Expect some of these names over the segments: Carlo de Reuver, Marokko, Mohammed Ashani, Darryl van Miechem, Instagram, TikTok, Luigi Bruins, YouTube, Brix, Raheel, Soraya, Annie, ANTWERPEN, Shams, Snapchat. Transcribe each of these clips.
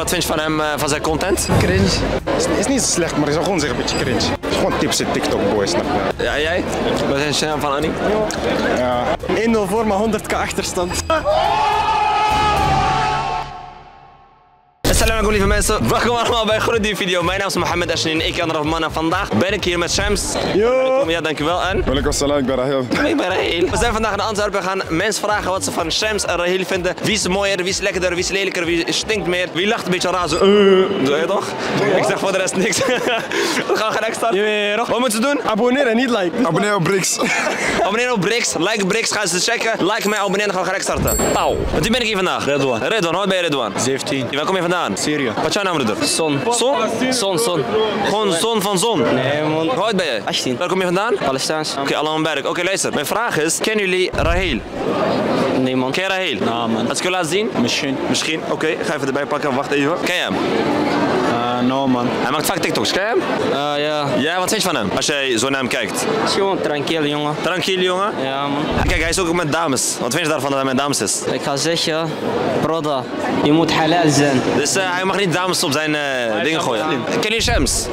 Wat vind je van hem, van zijn content? Cringe. Is niet zo slecht, maar ik zou gewoon zeggen een beetje cringe. Het is gewoon typische TikTok boys. Snap je? Ja, jij? Wat vind je van Annie? Ja. 1-0 voor, maar 100k achterstand. Assalamu alaikum lieve mensen, welkom allemaal bij een grote video. Mijn naam is Mohammed Ashani en ik en Rahman en vandaag ben ik hier met Shams. Yo! Ja, dankjewel en... Welkom salam, ik ben Raheel. Ik ben Raheel. We zijn vandaag in Antwerpen, we gaan mensen vragen wat ze van Shams en Raheel vinden. Wie is mooier, wie is lekkerder, wie is lelijker, wie stinkt meer, wie lacht een beetje raar zo. Doe je toch? Ja. Ik zeg voor de rest niks. We gaan gelijk starten. Ja, wat moeten ze doen? Abonneren, niet like. Abonneer op Brix. Abonneer op Brix, like Brix, gaan ze checken. Like mij, abonneer en gaan we gelijk starten. Pauw. Met wie ben ik hier vandaag? Redwan. Redwan, hoe ben je Redwan? 17. Waar kom je vandaan? Syrië. Wat is jouw naam, broeder? Zon. Zon? Zon. Gewoon zon van zon? Nee, man. Hoe oud ben je? 18. Waar kom je vandaan? Palestijns. Oké, Allahumberg. Oké, luister. Mijn vraag is, kennen jullie Raheel? Nee, man. Ken je Raheel? Nee, man. Als ik je laat zien? Misschien. Misschien? Oké, ga even erbij pakken. Wacht even. Ken je hem? No, man. Hij maakt vaak TikToks, ken je hem? Ja. Ja, wat vind je van hem? Als jij zo naar hem kijkt? Het is gewoon tranquil, jongen. Tranquil, jongen? Ja, man. Kijk, hij is ook met dames. Wat vind je daarvan dat hij met dames is? Ik ga zeggen, broda, je moet halal zijn. Dus hij mag niet dames op zijn dingen gooien. Ja. Ken je Shams?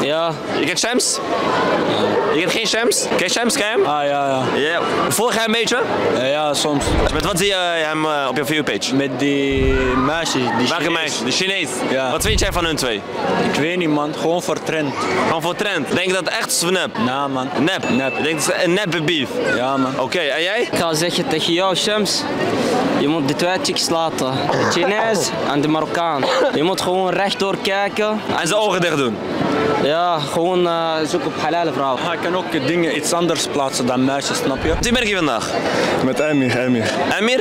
Ja. Je kent Shams? Ja. Je kent geen Shams? Ken je Shams, ken je hem? Ah, ja, ja. Yeah. Volg jij een beetje? Ja, soms. Met wat zie je hem op je viewpage? Met die meisjes, die welke meisjes? De Chinees. Ja. Wat vind jij van hun twee? Ik weet niet, man, gewoon voor trend. Gewoon voor trend? Denk je dat het echt is of nep? Nee, man. Nep? Nep. Denk dat het een neppe beef? Ja, man. Oké, en jij? Ik ga zeggen tegen jou, Shams, je moet de twee chicks laten. De Chinees en de Marokkaan. Je moet gewoon rechtdoor kijken. En zijn ogen dicht doen? Ja, gewoon zoek op halale vrouwen. Hij kan ook dingen iets anders plaatsen dan meisjes, snap je? Wie ben je vandaag? Met Amir. Amir?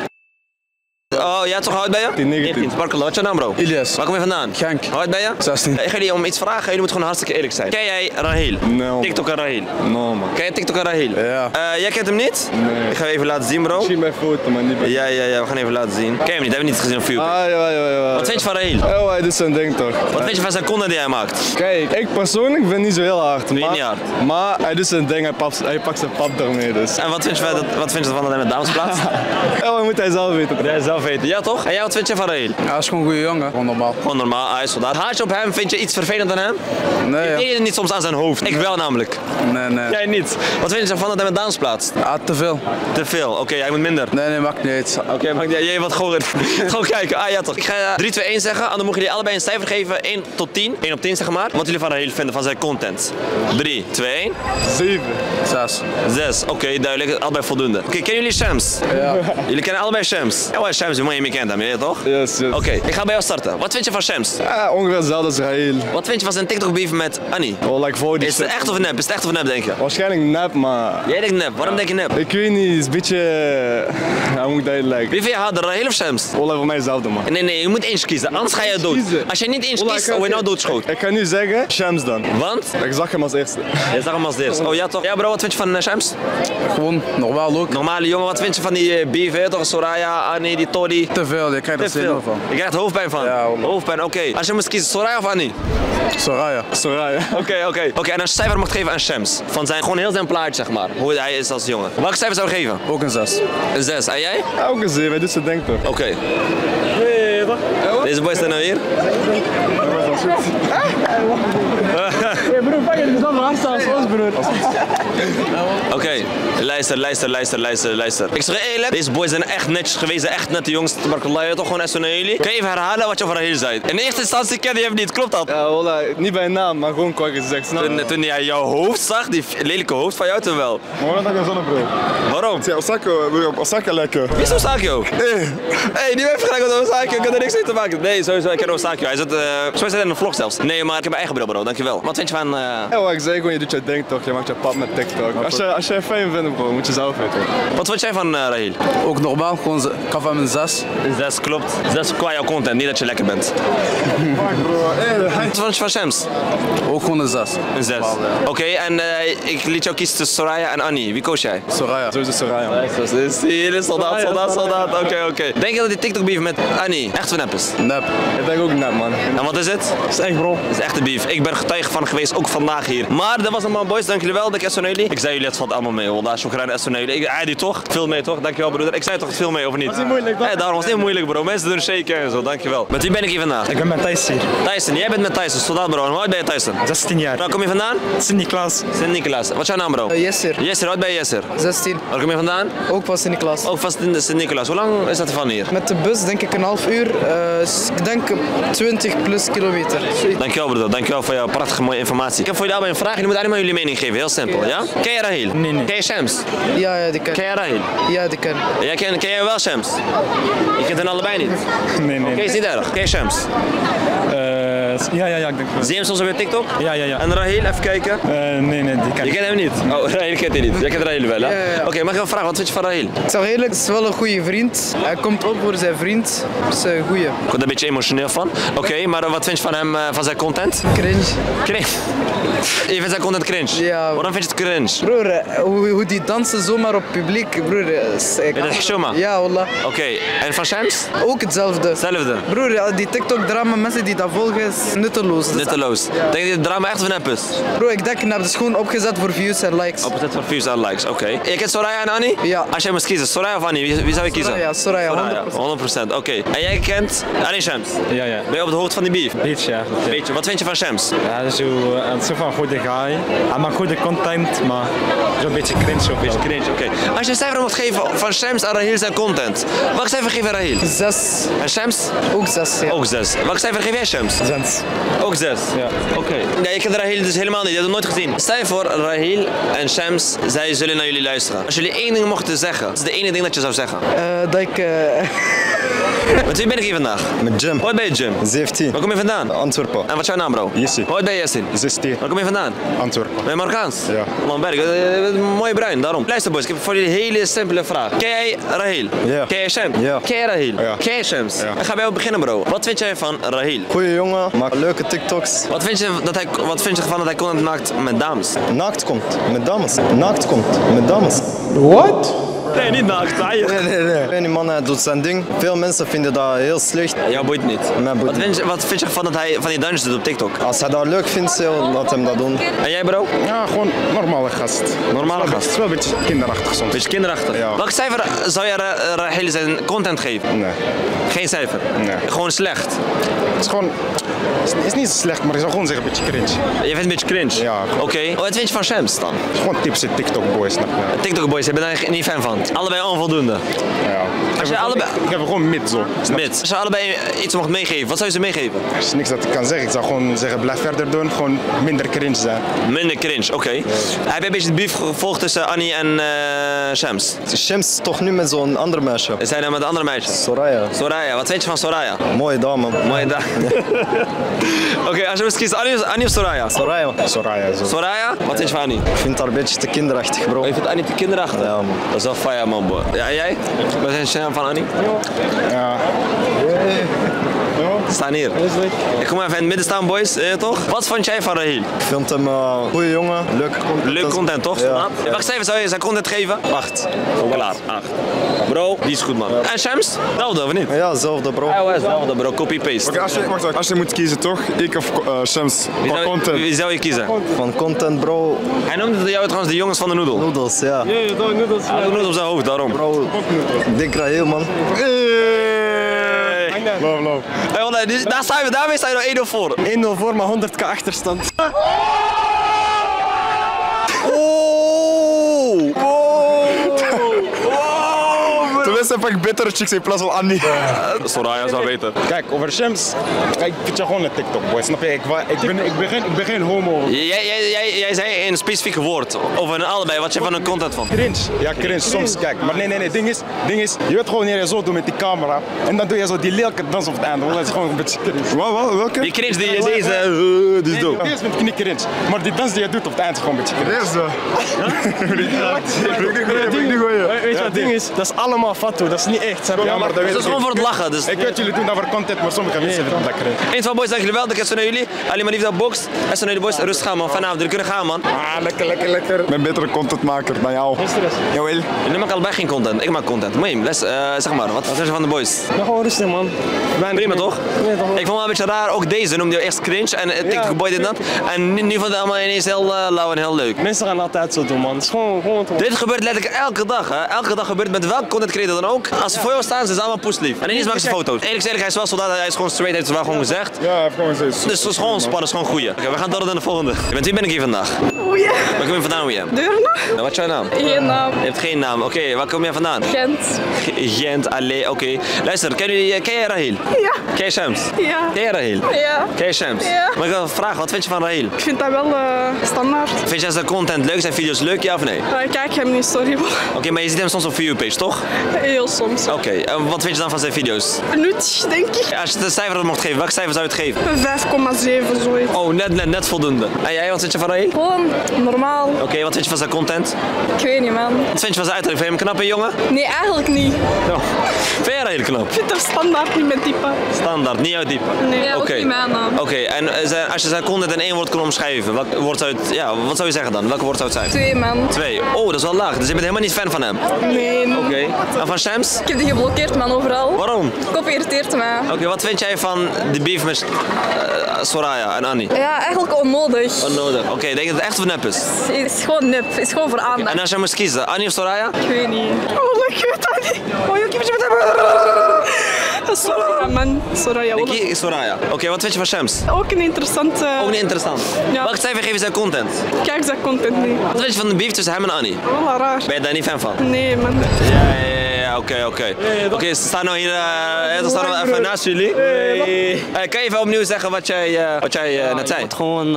Oh, jij toch oud bij je? 19. Barkala, wat is jouw naam, bro? Ilias. Waar kom je vandaan? Genk. Oud bij je? 16. Ik ga jullie om iets vragen, jullie moeten gewoon hartstikke eerlijk zijn. Ken jij Raheel? Nee. TikTok en Raheel? No, man. Ken je TikTok en Raheel? Ja. Jij kent hem niet? Nee. Ik ga even laten zien, bro. Zie mijn foto, maar niet bij. Ja, we gaan even laten zien. Ken je hem niet? Hebben we niet gezien op YouTube? Ah, ja. Wat vind je van Raheel? Oh, hij doet zijn ding toch. Wat vind je van zijn content die hij maakt? Kijk, ik persoonlijk vind niet zo heel hard. Vind je niet hard? Maar hij doet zijn ding, hij pakt zijn pap daarmee dus. En wat vind je ervan dat hij met dames plaatst? Oh, dat moet hij zelf weten. Hij zelf weten. Ja toch? En jij, wat vind je van Raheel? Hij is gewoon een goede jongen. Gewoon normaal. Gewoon normaal, hij is soldaat. Haat je op hem? Vind je iets vervelend aan hem? Nee. Ik deed het niet soms aan zijn hoofd. Ik wel namelijk. Nee. Jij niet. Wat vind je ervan dat hij met dames plaatst? Ja, te veel. Te veel? Oké, jij moet minder. Nee, maakt niet uit. Oké, maakt niet uit. Jij wat gewoon. Gewoon kijken. Ah ja toch. Ik ga 3, 2, 1 zeggen. En dan mogen jullie allebei een cijfer geven. 1 tot 10. 1 op 10 zeg maar. Wat jullie van Raheel vinden van zijn content. 3, 2, 1. 7. 6. 6. Oké, duidelijk. Allebei voldoende. Oké, kennen jullie Shams? Ja. Jullie kennen allebei Shams. Ja, Shams, je moet je mee kennen, je weet toch? Yes. Oké, ik ga bij jou starten. Wat vind je van Shams? Ja, ongeveer hetzelfde als Raheel. Wat vind je van zijn TikTok beef met Annie? Oh, like voor die is het echt of nep? Is het echt of nep, denk je? Waarschijnlijk nep, maar... Jij denkt nep. Waarom denk je nep? Ik weet niet, het is een beetje... Hij moet duidelijk lijken. Wie vind je harder, Raheel of Shams? Ola, voor mij hetzelfde, man. Nee, je moet eentje kiezen, anders ga je dood. Als je niet eentje kiest, word je nou doodschoten. Ik kan nu zeggen Shams dan. Want? Ik zag hem als eerste. Je zag hem als eerste. Oh ja toch? Ja bro, wat vind je van Shams? Gewoon, normaal ook. Normale jongen, wat vind je van die beef, hè, toch? Soraya, Annie, die Toddy. Te veel, ik krijg er zin van. Je krijgt hoofdpijn van? Ja, hoofdpijn, oké. Als je moest kiezen, Soraya of Annie? Soraya. Soraya. Oké. Oké, en als je cijfer mag geven aan Shams, van zijn, gewoon heel zijn plaatje zeg maar, hoe hij is als jongen. Welke cijfer zou je geven? Ook een 6. Een 6, en jij? Ja, ook een 7, dit is het denk toch. Oké. Deze boys zijn nou hier. Broer, pak je dan maar hard aan ons, broer. Oké, luister. Ik zeg eerlijk, deze boys zijn echt netjes geweest, echt net de jongens. Barkallah, toch gewoon SNL. Kan je even herhalen wat je over Raheel zei? In eerste instantie kende je hem niet, klopt dat? Ja, hola, niet bij naam, maar gewoon qua gezicht. Toen jij jouw hoofd zag, die lelijke hoofd van jou toen wel. Maar waarom dat ik een zonnebroer? Waarom? Ja, Osaka lekker. Wie is Osakio? Hey, die heeft gelijk met Osakio, ik kan er niks mee te maken. Nee, sowieso, ik ken Osakio. Hij zit, sowieso in een vlog zelfs. Nee, maar ik heb mijn eigen bril, bro, dankjewel. Wat vind je van... Ja, ik zei gewoon, je doet je ding toch, je maakt je pap met TikTok. Als jij fijn vindt, bro, moet je zelf weten. Wat vond jij van Raheel? Ook normaal, gewoon gaf hem een 6. Een 6, klopt. 6 qua jouw content, niet dat je lekker bent. Wat vond je van Shams? Ook gewoon een 6. Een 6. Oké, en ik liet jou kiezen tussen Soraya en Annie. Wie koos jij? Soraya. Zo is het Soraya. Hier is soldaat. Oké. Denk je dat die TikTok beef met Annie echt van nep is? Nep. Ik denk ook nep, man. En wat is het? Het is echt, bro. Het is echt een beef. Ik ben getuige van geweest, ook vandaag. vandaag hier. Maar dat was allemaal, boys. Dank jullie wel. Dank aan jullie. Ik zei jullie, het valt allemaal mee. Wallah, shukran aan jullie. Adi toch? Veel mee toch? Dankjewel, broeder. Ik zei toch veel mee, of niet? Dat is niet moeilijk, toch? Daarom was het niet moeilijk, bro. Mensen doen shaken en zo. Dankjewel. Met wie ben ik hier vandaag? Ik ben met Tyson. Tyson, jij bent met Tyson. Soldaat, bro. Hoe oud ben je, Tyson? 16 jaar. Waar kom je vandaan? Sint-Niklaas. Sint-Niklaas. Wat is jouw naam, bro? Yasser. Yasser, hoe oud ben je, Yasser? 16. Waar kom je vandaan? Ook van Sint-Niklaas. Ook van Sint-Niklaas. Hoe lang is dat van hier? Met de bus denk ik een half uur. Ik denk 20 plus kilometer. Dankjewel, broeder. Dankjewel voor jouw prachtige mooie informatie. Ik heb voor jullie allemaal een vraag. Jullie moeten alleen maar jullie mening geven. Heel simpel, ja? Ken je Raheel? Nee, nee. Ken je Shams? Ja, ja, die ken. Ken je Raheel? Ja, die ken. Ja, ken jij wel Shams? Je kent hen allebei niet? Nee, nee. Oké, is niet erg. Ken je Shams? Ja, ja, ja, ik denk wel. Zie je hem soms op TikTok? Ja, ja, ja. En Raheel, even kijken. Nee, nee, die ken ik. Je kent hem niet? Oh, Raheel kent hij niet. Jij kent Raheel wel, hè? Ja, ja, ja. Oké, mag ik een vraag? Wat vind je van Raheel? Ik zou eerlijk, het is wel een goede vriend. Hij komt op voor zijn vriend. Dus een goeie. Ik word een beetje emotioneel van. Oké, maar wat vind je van hem, van zijn content? Cringe. Cringe? Je vindt zijn content cringe? Ja. Waarom vind je het cringe? Broer, hoe die dansen zomaar op publiek, broer. Dat is Shoma? Ja, wallah. Oké, en van Shams? Ook hetzelfde. Hetzelfde? Broer, die TikTok-drama, mensen die dat volgen, is nutteloos. Nutteloos. Ja. Denk je dat het drama echt nep is? Bro, ik denk nep. Het is gewoon opgezet voor views en likes. Opgezet voor views en likes, oké. Je kent Soraya en Annie? Ja. Als jij moest kiezen, Soraya of Annie, wie zou je kiezen? Ja, Soraya, 100%. 100%, oké. En jij kent Annie Shams? Ja, ja. Ben je op de hoogte van die beef? Beetje, ja. Beetje. Wat vind je van Shams? Ja, zo van een goede guy. Hij maakt goede content, maar zo'n beetje cringe. Zo'n beetje cringe, oké. Als je een cijfer moet geven van Shams en Raheel zijn content, welk cijfer geef je Raheel? 6. En Shams? Ook 6, ja. Ook 6. Welk cijfer geef jij Shams? 6. Ook 6? Ja. Oké. Nee, ik ken Raheel dus helemaal niet, je hebt hem nooit gezien. Stel je voor, Raheel en Shams, zij zullen naar jullie luisteren. Als jullie één ding mochten zeggen, wat is de ene ding dat je zou zeggen? Dat ik... Met wie ben ik hier vandaag? Met Jim. Hoe oud ben je, Jim? 17. Waar kom je vandaan? Antwerpen. En wat is jouw naam, bro? Yassin. Hoe oud ben je, Yassin? 16. Waar kom je vandaan? Antwerpen. Ben je Marokkaans? Ja. Lamberg, mooie bruin, daarom. Luister, boys, ik heb voor jullie een hele simpele vraag. Ken jij Raheel? Ja. Ken jij Shams? Ja. Ken jij Raheel? Ja. Ken jij Shams? Ja. Dan gaan wij beginnen, bro. Wat vind jij van Raheel? Goeie jongen, maakt leuke TikToks. Wat vind je ervan dat hij content maakt met dames? Naakt komt, met dames. Naakt komt, met dames. What? Nee, niet naakt. Nee. Die man doet zijn ding. Veel mensen vinden dat heel slecht. Ja, boeit niet. Wat vind je ervan dat hij van die dansjes doet op TikTok? Als hij dat leuk vindt, laat hem dat doen. En jij, bro? Ja, gewoon normale gast. Normale gast? Het is wel een beetje kinderachtig soms. Beetje kinderachtig? Ja. Welk cijfer zou jij Raheel zijn content geven? Nee. Geen cijfer? Nee. Gewoon slecht? Het is gewoon... Het is niet zo slecht, maar ik zou gewoon zeggen een beetje cringe. Je vindt een beetje cringe? Ja. Oké. Wat vind je van Shams dan? Gewoon tipsy TikTok boys. TikTok boys, ik ben daar niet fan van. Allebei onvoldoende. Ja. Ik heb er gewoon mid zo. Mid. Als je allebei iets mocht meegeven, wat zou je ze meegeven? Er is niks dat ik kan zeggen. Ik zou gewoon zeggen blijf verder doen, gewoon minder cringe zijn. Minder cringe, oké. Heb je een beetje de beef gevolgd tussen Annie en Shams? Shams is toch nu met zo'n ander meisje. Is hij dan met een ander meisje? Soraya. Soraya, wat vind je van Soraya? Mooie dame. Mooie dame. Oké, als je moest kiezen, Annie of Soraya? Soraya. Soraya, zo. Soraya? Wat vind je van Annie? Ik vind haar een beetje te kinderachtig, bro. Je vindt Annie te kinderachtig? Ja, man. Dat is wel faya, man, bro. Ja, en jij? Wat zijn je naam van Annie? Ja. We staan hier. Ik kom even in het midden staan, boys, toch? Wat vond jij van Raheel? Ik vind hem een goede jongen, leuk content, toch? Ja. Welk cijfer zou je zijn content geven? 8. Voilà, 8. Bro, die is goed, man. Ja. En Shams? Zelfde, of niet? Ja, hetzelfde, bro. Ja, zelfde, bro. Copy-paste. Oké, als je moet kiezen, toch? Ik of Shams? Van content. Wie zou je kiezen? Van content, bro. Hij noemde jou trouwens de jongens van de noedel. Noedels, ja. Ja, de noedels. Hij had noedels op zijn hoofd, daarom. Bro, dik Raheel, man. Love. Hey, daarmee sta je nog 1-0 voor. 1-0 voor, maar 100k achterstand. Tenminste heb ik betere chicks in plaats van Annie. Soraya zou beter. Kijk, over Shams, ik vind je gewoon een TikTok boy, snap je? Ik ben geen homo. Jij zei een specifiek woord over allebei, wat je van hun content vond. Cringe. Ja, cringe soms, kijk. Maar nee, ding is, je weet gewoon wanneer je zo doet met die camera. En dan doe je zo die lelijke dans op het einde, dat is gewoon een beetje cringe. Wat, welke? Die cringe die je deze, die is dood. Nee, deze vind ik niet cringe. Maar die dans die je doet op het einde is gewoon een beetje cringe. Deze? Ja? Weet je wat ding is? Dat is allemaal vat. toe, dat is niet echt. Ja, maar dat is gewoon voor het lachen. Dus. Ik weet, jullie doen dat voor content, maar sommige mensen vinden dat lekker. Eén van boys, dank jullie wel, ik naar jullie. Alleen maar lief dat boxt. En zo naar jullie boys, rust gaan man, vanavond, jullie kunnen gaan man. Ah, lekker, lekker, lekker. Ik ben een betere contentmaker dan jou. Jawel. Jullie maken allebei geen content, ik maak content. Mooi, zeg maar, wat vind je van de boys? Ja, gewoon rustig man. Prima toch? Ik vond het een beetje raar, ook deze noemde je echt cringe en TikTok boy dit dat. En nu vond het allemaal ineens heel lauw en heel leuk. Mensen gaan altijd zo doen man, het is gewoon. Dit gebeurt letterlijk elke dag hè, elke dag gebeurt met welke content creator dan ook. Als ze voor jou staan, ze zijn allemaal poeslief. En ineens maken ze foto's. Eerlijk gezegd, hij is wel soldaat, hij is gewoon straight, heeft het wel gewoon gezegd. Ja, hij heeft gewoon gezegd. Dus het is gewoon spannend, het is gewoon goeie. Oké, we gaan door naar de volgende. Met wie ben ik hier vandaag? Oeja. Waar kom je vandaan, Oeja? Deurne. Wat is jouw naam? Geen naam. Je hebt geen naam, oké, waar kom jij vandaan? Gent. Gent, allee, oké. Luister, ken jij Raheel? Ja. Ken je Shams? Ja. Ken je Raheel? Ja. Ken je Shams? Ja. Mag ik wel vragen, wat vind je van Raheel? Ik vind dat wel standaard. Vind jij zijn content leuk, zijn video's leuk, ja of nee? Ik kijk hem niet, sorry. Oké, maar je ziet hem soms op view page, toch? Heel soms. Oké, en wat vind je dan van zijn video's? Nuttig, denk ik. Als je de cijfer mocht geven, welk cijfer zou je het geven? 5,7 zoiets. Oh, net voldoende. En jij, wat vind je van Raheel? Gewoon normaal. Oké, wat vind je van zijn content? Ik weet niet, man. Wat vind je van zijn uiterlijk? Vind je hem knap, hè, jongen? Nee, eigenlijk niet. Ja. Vind jij Raheel knap? Ik vind hem standaard, niet met typen. Standaard, niet jouw type? Nee, ook niet mijn naam. Oké, en als je zijn content in één woord kon omschrijven, welk woord zou het, ja, wat zou je zeggen dan? Welk woord zou het zijn? 2, man. 2. Oh, dat is wel laag. Dus je bent helemaal niet fan van hem? Nee. Oké. En van Shams? Ik heb die geblokkeerd, man, overal. Waarom? Ik irriteert me. Oké, wat vind jij van de beef met Soraya en Annie? Ja, eigenlijk onnodig. Onnodig. Oké, denk je dat het echt of nep is? Het is gewoon nep. Het is gewoon voor aandacht. En als jij moest kiezen, Annie of Soraya? Ik weet niet. Oh, ik weet het niet. Oh, ik heb het niet. Soraya man, Soraya. Nikki, Soraya. Oké, wat vind je van Shams? Ook een interessant. Ook niet interessant. Ja. Welk cijfer geven zijn content? Kijk zijn content niet. Wat vind je van de beef tussen hem en Annie? Wel raar. Ben je daar niet fan van? Nee man. Ja, oké. Oké, ze staan nou hier, ze staan nou even naast jullie. Kan je even opnieuw zeggen wat jij net zei? Je moet gewoon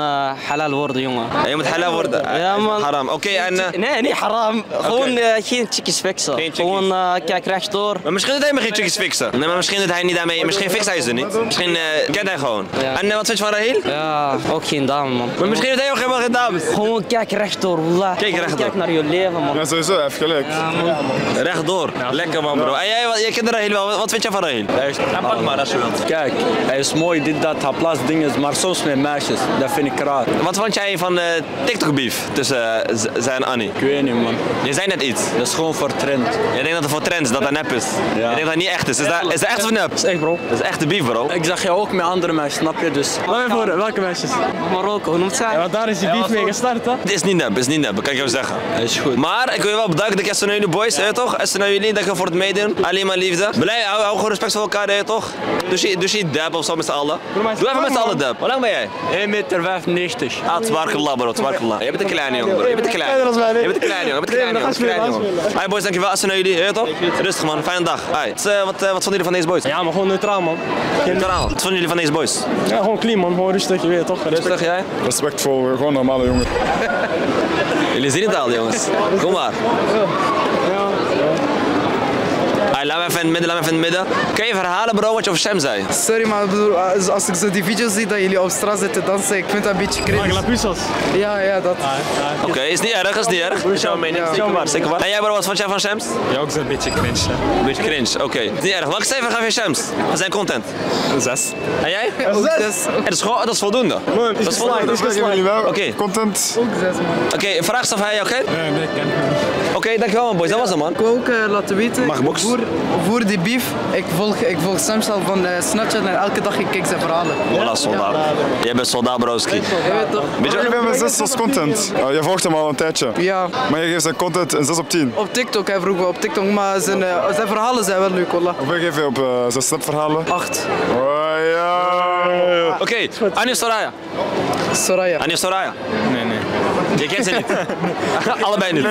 halal worden, jongen. Je moet halal worden? Ja man. Haram, oké en... Nee, niet haram. Gewoon geen chickies fixen. Gewoon kijk rechtdoor. Maar misschien doet hij maar geen chickies fixen. Misschien doet hij niet daarmee, misschien fixt hij ze niet. Misschien kent hij gewoon. En wat vind je van Raheel? Ja, ook geen dame man. Maar misschien doet hij ook helemaal geen dames. Gewoon kijk rechtdoor, wallah. Kijk rechtdoor. Kijk naar je leven man. Ja sowieso, even gelijk. Rechtdoor. Lekker man bro. En jij kent Raheel wel, wat vind jij van Raheel? Ja, pak maar als je wilt. Kijk, hij is mooi, dit dat, hij plaatst dingen, maar soms met meisjes. Dat vind ik raar. Wat vond jij van de TikTok beef tussen zij en Annie? Ik weet niet man. Je zei net iets. Dat is gewoon voor trend. Je denkt dat het voor trends, dat dat nep is. Je denkt dat het niet echt is. Is dat echt of nep? Dat is echt bro. Dat is echt de beef bro. Ik zag je ook met andere meisjes, snap je dus. Laat me voor, welke meisjes? Marokko, hoe noemt zij? Ja, want daar is die beef mee gestart hè? Het is niet nep, kan ik jou zeggen. Dat is goed. Maar ik wil je wel bedanken dat je naar jullie boys, toch? Als je naar jullie, voor het meedoen, alleen maar liefde. Hou gewoon respect voor elkaar, toch? Dus je dab of zo met z'n allen. Doe even met z'n allen dab. Hoe lang ben jij? 1,95 meter. Ah, twarkellah bro, twarkellah. Je bent een kleine jongen bro, je bent een kleine jongen. Hey boys, dankjewel, als naar jullie, toch? Rustig man, fijne dag. Hey, wat vonden jullie van deze boys? Ja maar gewoon neutraal man. Neutraal? Wat vonden jullie van deze boys? Ja, gewoon clean man, gewoon rustig, je weet toch? Rustig jij? Respectvol, gewoon normale jongen. Jullie zien het al jongens, kom maar. Laat me even in het midden, Kan je verhalen bro wat je over Shams zei? Sorry maar broer, als ik zo die video's zie dat jullie op straat zitten dansen, ik vind dat een beetje cringe. Ja, dat. Oké, is niet erg, Is jouw mening? Zeker waar. En jij bro, wat vond jij van Shams? Ja, ook zo'n beetje cringe. Een beetje cringe, oké. Is niet erg. Welke cijfer gaf je Shams? Van zijn content? 6. En jij? 6. Dat is voldoende. Dat is voldoende. Oké. Content? Ook 6 man. Oké, vraag is of hij jou kent? Nee, ik ken hem niet. Oké, dankjewel man boys, dat was hem man. Ik wil ook laten weten. Mag box? Voor die beef, ik volg Shams al van Snapchat en elke dag ik kijk zijn verhalen. Voilà, soldaat. Jij bent soldaat, broski. Ik ben met 6 als content. Je volgt hem al een tijdje. Ja. Maar je geeft zijn content een 6 op 10. Op TikTok, hij vroeg wel op TikTok, maar zijn verhalen zijn wel leuk, wallah. Hoeveel geef je op zijn snapverhalen? 8. Oké, Annie of Soraya? Soraya. Annie of Soraya? Nee. Je kent ze niet. Allebei niet.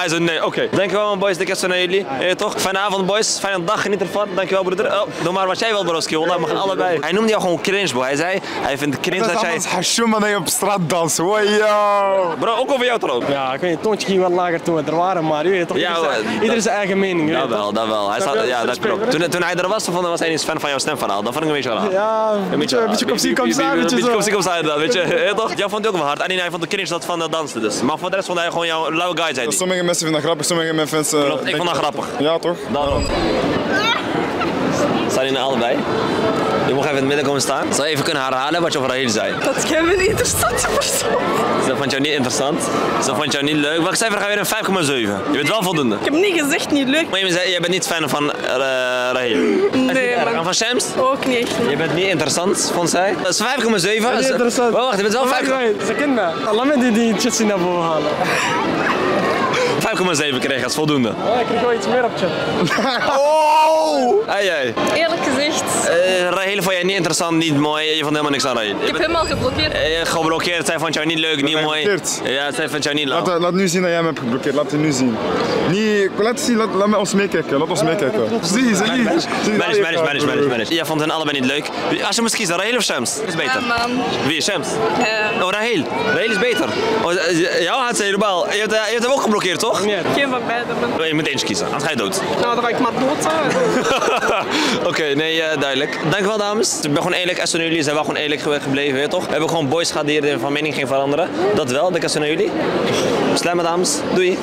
Hij zei nee, oké. Dankjewel man boys, dikke naar jullie. Toch? Vanavond boys, fijne dag, geniet ervan. Dankjewel broeder. Oh, doe maar wat jij wil broski, we gaan allebei. Hij noemde jou gewoon cringe bro, hij zei, hij vindt cringe dat jij... Dat je op straat dansen, wojo. Bro, ook over jou trouwens. Ja, ik weet het toontje ging wat lager toen we er waren, maar je weet toch, ieder zijn eigen mening. Dat wel, Ja, dat klopt. Toen hij er was, was hij niet fan van jouw stemverhaal. Dat vond ik een beetje raar. Ja, een beetje kopsie, kopsie, inderdaad, weet je. Jij vond het ook wel hard. op de cringe zat van dat dansen dus. Maar voor de rest vond hij gewoon jouw lauwe guy zijn. Sommige mensen vinden dat grappig, sommige mensen... Klopt, ik vond dat grappig. Ja toch? Daarom. Staan jullie allebei? Je mag even in het midden komen staan. Zou je even kunnen herhalen wat je over Raheel zei? Dat ken me niet interessant persoon. Ze vond jou niet interessant. Ze vond jou niet leuk. Welk cijfer ga je weer? Een 5,7. Je bent wel voldoende. Ik heb niet gezegd niet leuk. Maar je zei, jij bent niet fan van Raheel. Nee. En van Shams? Ook niet. Je bent niet interessant, vond zij. Dat is 5,7. Niet interessant. Wacht, je bent wel 5. Ze kent me. Laat me die chitsie naar boven halen. 5,7 kreeg als voldoende. Ja, ik kreeg wel iets meer op chat. Oh! Ai, ai. Eerlijk gezegd. Raheel vond jij niet interessant, niet mooi. Je vond helemaal niks aan Raheel. Ik heb helemaal geblokkeerd. Geblokkeerd, zij vond jou niet leuk, niet mooi. Ja, zij vond jou niet leuk. Laat nu zien dat jij hem hebt geblokkeerd, laat het nu zien. Nee, laat zien, laat ons meekijken, laat ons meekijken. Zie. Manage. Jij vond hen allebei niet leuk. Als je moest kiezen, Raheel of Shams? Wie is beter? Wie? Shams? Oh, Raheel. Raheel is beter. Jou had ze helemaal. Je hebt hem ook geblokkeerd, toch? Geen van beide. Je moet eentje kiezen, anders ga je dood. Nou, dan ga ik maar dood zijn. Oké, nee, duidelijk. Dankjewel dames. Ik ben gewoon eerlijk als naar jullie. Zijn wel gewoon eerlijk gebleven, weet je toch? We hebben gewoon boys gehad die van mening ging veranderen. Dat wel, dat is naar jullie. Bestemmen dames. Doei.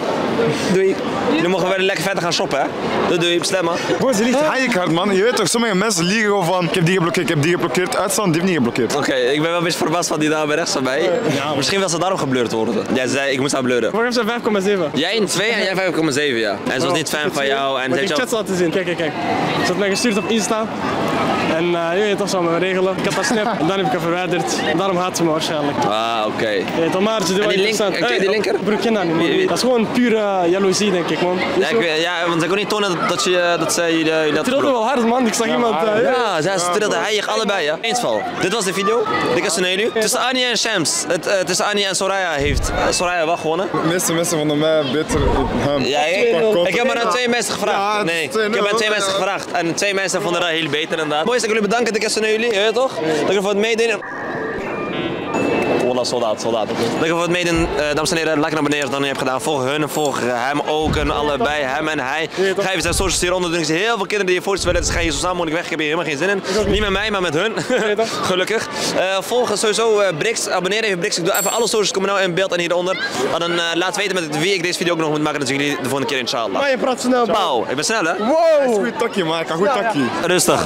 Doei. Jullie mogen weer lekker verder gaan shoppen, hè? Doei, bestemmen. Boys, je ligt heilig hard, man. Je weet toch, sommige mensen liegen gewoon van ik heb die geblokkeerd, ik heb die geblokkeerd. Uitstand, die heeft niet geblokkeerd. Oké, ik ben wel een beetje verbaasd van die dame rechts van mij. Ja. Misschien wil ze daarom gebleurd worden. Jij zei, ik moest haar bleuren. Waarom ze 5,7? Jij in 2 en jij 5,7, ja. En ze was niet fan van jou. En ik chat laten zien. Kijk. Ze had mij gestuurd op Insta. En je weet toch, ze me regelen. Ik had dat snap en dan heb ik haar verwijderd. Daarom haat ze me waarschijnlijk. Ah, oké. En die linker? Kijk die linker? Broekje aan niet. Dat is gewoon pure jaloezie, denk ik, man. Ja, want zij kon niet tonen dat zij jullie dat... Ze trilde wel hard, man. Ik zag iemand... Ja, ze trilde heilig allebei, ja. Eensval. Dit was de video. Dit is naar jullie. Tussen Annie en Shams. Tussen Annie en Soraya heeft Soraya wel gewonnen. De meeste mensen vonden mij beter hem. Ja, ik heb maar aan 2 mensen gevraagd. Nee, ik heb aan 2 mensen gevraagd. En 2 mensen vonden dat heel beter, inderdaad. Boys, ik wil jullie bedanken, dat ik naar jullie, weet toch? Dat ik voor het meedoen. Wallah, soldaat. Dank je voor het meedoen, dames en heren. Like en abonneer als je dat niet hebt gedaan. Volg hun en volg hem ook en allebei, hem en hij. Ga even zijn socials hieronder doen. Ik zie heel veel kinderen die je voorstellen willen. Dus ga je zo snel mogelijk weg. Ik heb hier helemaal geen zin in. Niet met mij, maar met hun. Gelukkig. Volg sowieso Brix. Abonneer even Brix. Ik doe even alle socials. Komen nou in beeld en hieronder. En dan laat weten met wie ik deze video ook nog moet maken. Dat zien jullie de volgende keer, inshallah. Maar je praat snel. Pauw, ik ben snel, hè? Wow. Een goed takje, man. Een goed takje. Rustig.